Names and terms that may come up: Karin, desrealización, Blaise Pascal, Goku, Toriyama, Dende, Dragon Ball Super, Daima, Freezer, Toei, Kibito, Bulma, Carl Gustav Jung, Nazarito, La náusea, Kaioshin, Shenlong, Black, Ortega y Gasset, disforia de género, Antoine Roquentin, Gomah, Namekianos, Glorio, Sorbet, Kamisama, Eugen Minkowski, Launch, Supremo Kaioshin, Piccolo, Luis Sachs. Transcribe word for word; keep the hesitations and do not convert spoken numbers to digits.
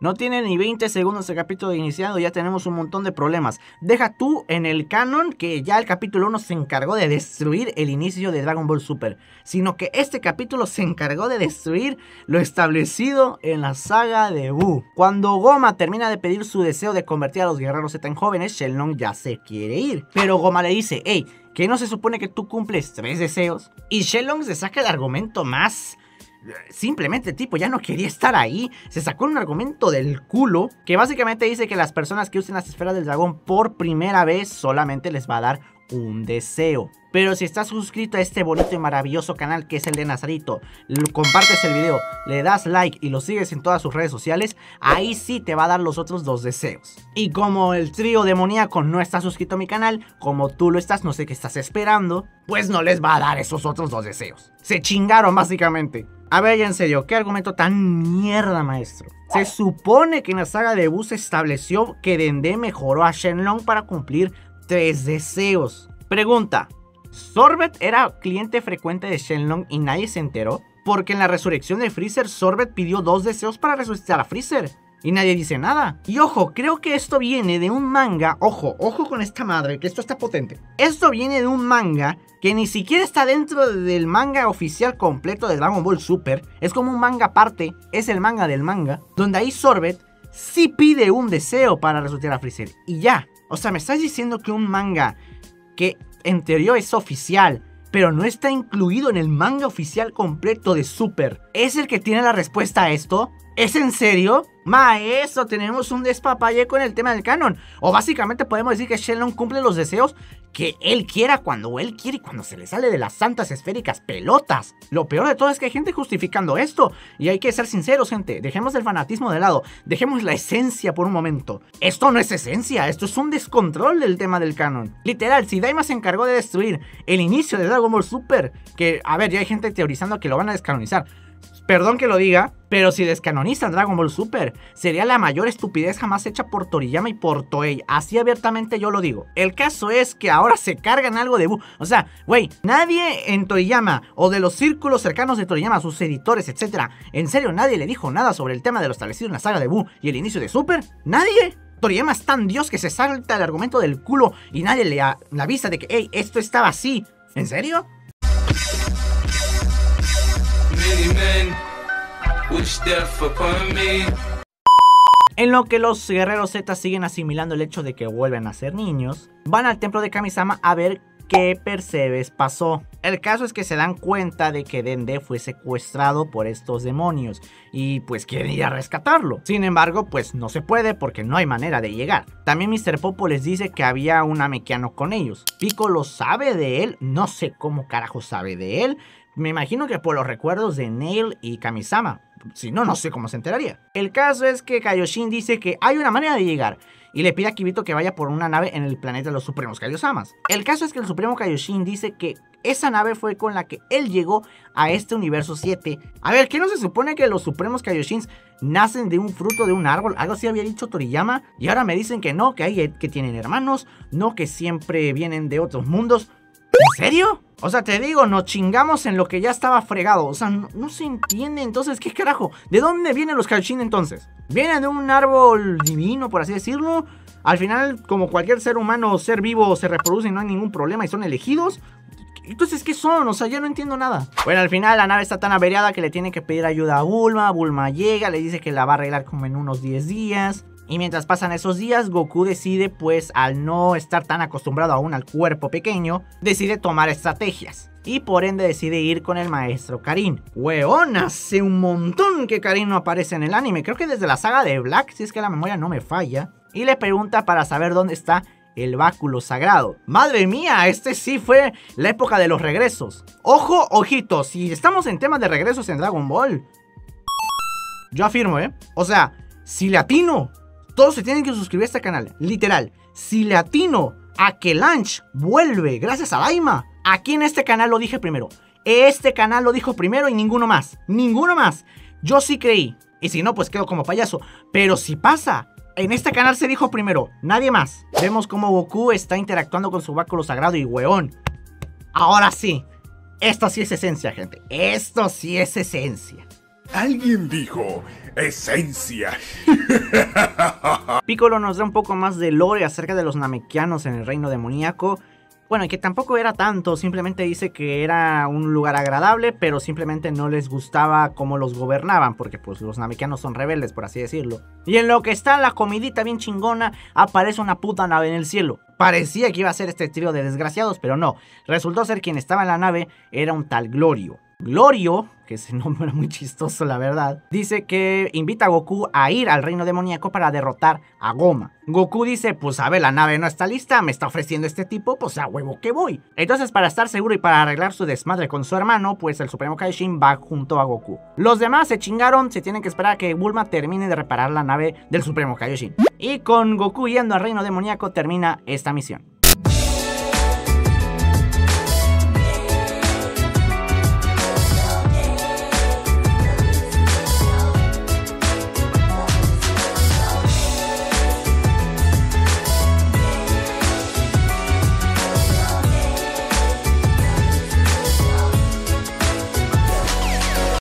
No tiene ni veinte segundos el capítulo iniciado, ya tenemos un montón de problemas. Deja tú en el canon que ya el capítulo uno se encargó de destruir el inicio de Dragon Ball Super, sino que este capítulo se encargó de destruir lo establecido en la saga de Buu. Cuando Gomah termina de pedir su deseo de convertir a los guerreros Z en jóvenes, Shenlong ya se quiere ir. Pero Gomah le dice, hey, ¿que no se supone que tú cumples tres deseos? Y Shenlong se saca el argumento más... Simplemente el tipo ya no quería estar ahí. Se sacó un argumento del culo que básicamente dice que las personas que usen las esferas del dragón por primera vez solamente les va a dar un deseo. Pero si estás suscrito a este bonito y maravilloso canal que es el de Nazarito, compartes el video, le das like y lo sigues en todas sus redes sociales, ahí sí te va a dar los otros dos deseos. Y como el trío demoníaco no está suscrito a mi canal, como tú lo estás, no sé qué estás esperando, pues no les va a dar esos otros dos deseos. Se chingaron básicamente. A ver, ya en serio, ¿qué argumento tan mierda, maestro? Se supone que en la saga de Buu se estableció que Dende mejoró a Shenlong para cumplir tres deseos. Pregunta, ¿Sorbet era cliente frecuente de Shenlong y nadie se enteró? Porque en la resurrección de Freezer, Sorbet pidió dos deseos para resucitar a Freezer y nadie dice nada. Y ojo, creo que esto viene de un manga, ojo, ojo con esta madre, que esto está potente. Esto viene de un manga que ni siquiera está dentro del manga oficial completo de Dragon Ball Super. Es como un manga aparte, es el manga del manga, donde ahí Sorbet sí pide un deseo para resucitar a Freezer y ya. O sea, me estás diciendo que un manga que en teoría es oficial, pero no está incluido en el manga oficial completo de Super, ¿es el que tiene la respuesta a esto? ¿Es en serio? Maestro, tenemos un despapalle con el tema del canon. O básicamente podemos decir que Shenlong cumple los deseos que él quiera, cuando él quiere y cuando se le sale de las santas esféricas pelotas. Lo peor de todo es que hay gente justificando esto. Y hay que ser sinceros, gente. Dejemos el fanatismo de lado. Dejemos la esencia por un momento. Esto no es esencia. Esto es un descontrol del tema del canon. Literal, si Daima se encargó de destruir el inicio de Dragon Ball Super, que, a ver, ya hay gente teorizando que lo van a descanonizar. Perdón que lo diga, pero si descanonizan Dragon Ball Super, sería la mayor estupidez jamás hecha por Toriyama y por Toei. Así abiertamente yo lo digo. El caso es que ahora se cargan algo de Buu. O sea, güey, nadie en Toriyama o de los círculos cercanos de Toriyama, sus editores, etcétera, en serio, nadie le dijo nada sobre el tema de lo establecido en la saga de Buu y el inicio de Super. ¿Nadie? Toriyama es tan Dios que se salta el argumento del culo y nadie le, le avisa de que, hey, esto estaba así. ¿En serio? En lo que los guerreros Z siguen asimilando el hecho de que vuelven a ser niños, van al templo de Kamisama a ver qué percebes pasó. El caso es que se dan cuenta de que Dende fue secuestrado por estos demonios y pues quieren ir a rescatarlo. Sin embargo, pues no se puede porque no hay manera de llegar. También míster Popo les dice que había un Namekiano con ellos. Piccolo sabe de él, no sé cómo carajo sabe de él. Me imagino que por los recuerdos de Neil y Kamisama. Si no, no sé cómo se enteraría. El caso es que Kaioshin dice que hay una manera de llegar y le pide a Kibito que vaya por una nave en el planeta de los Supremos Kaiosamas. El caso es que el Supremo Kaioshin dice que esa nave fue con la que él llegó a este universo siete. A ver, ¿qué no se supone que los Supremos Kaioshins nacen de un fruto de un árbol? Algo así había dicho Toriyama. Y ahora me dicen que no, que, hay, que tienen hermanos, no, que siempre vienen de otros mundos. ¿En serio? O sea, te digo, nos chingamos en lo que ya estaba fregado. O sea, no, no se entiende entonces, ¿qué carajo? ¿De dónde vienen los Kaioshin entonces? ¿Vienen de un árbol divino, por así decirlo? Al final, como cualquier ser humano o ser vivo, se reproducen, no hay ningún problema y son elegidos. Entonces, ¿qué son? O sea, ya no entiendo nada. Bueno, al final la nave está tan averiada que le tienen que pedir ayuda a Bulma. Bulma llega, le dice que la va a arreglar como en unos diez días. Y mientras pasan esos días, Goku decide, pues al no estar tan acostumbrado aún al cuerpo pequeño, decide tomar estrategias. Y por ende decide ir con el maestro Karin. Weón, hace un montón que Karin no aparece en el anime. Creo que desde la saga de Black, si es que la memoria no me falla. Y le pregunta para saber dónde está el báculo sagrado. Madre mía, este sí fue la época de los regresos. Ojo, ojito, si estamos en temas de regresos en Dragon Ball, yo afirmo, ¿eh? O sea, si le atino, todos se tienen que suscribir a este canal, literal. Si le atino a que Launch vuelve gracias a Daima, aquí en este canal lo dije primero. Este canal lo dijo primero y ninguno más. Ninguno más. Yo sí creí. Y si no, pues quedo como payaso. Pero si pasa, en este canal se dijo primero, nadie más. Vemos cómo Goku está interactuando con su báculo sagrado y weón. Ahora sí. Esto sí es esencia, gente. Esto sí es esencia. Alguien dijo esencia. Piccolo nos da un poco más de lore acerca de los Namekianos en el reino demoníaco. Bueno, y que tampoco era tanto, simplemente dice que era un lugar agradable, pero simplemente no les gustaba cómo los gobernaban, porque pues los Namekianos son rebeldes, por así decirlo. Y en lo que está la comidita bien chingona, aparece una puta nave en el cielo. Parecía que iba a ser este trío de desgraciados, pero no. Resultó ser quien estaba en la nave era un tal Glorio. Glorio, que ese nombre era muy chistoso la verdad, dice que invita a Goku a ir al reino demoníaco para derrotar a Gomah. Goku dice, pues a ver, la nave no está lista, me está ofreciendo este tipo, pues a huevo que voy. Entonces, para estar seguro y para arreglar su desmadre con su hermano, pues el Supremo Kaioshin va junto a Goku. Los demás se chingaron, se tienen que esperar a que Bulma termine de reparar la nave del Supremo Kaioshin. Y con Goku yendo al reino demoníaco termina esta misión.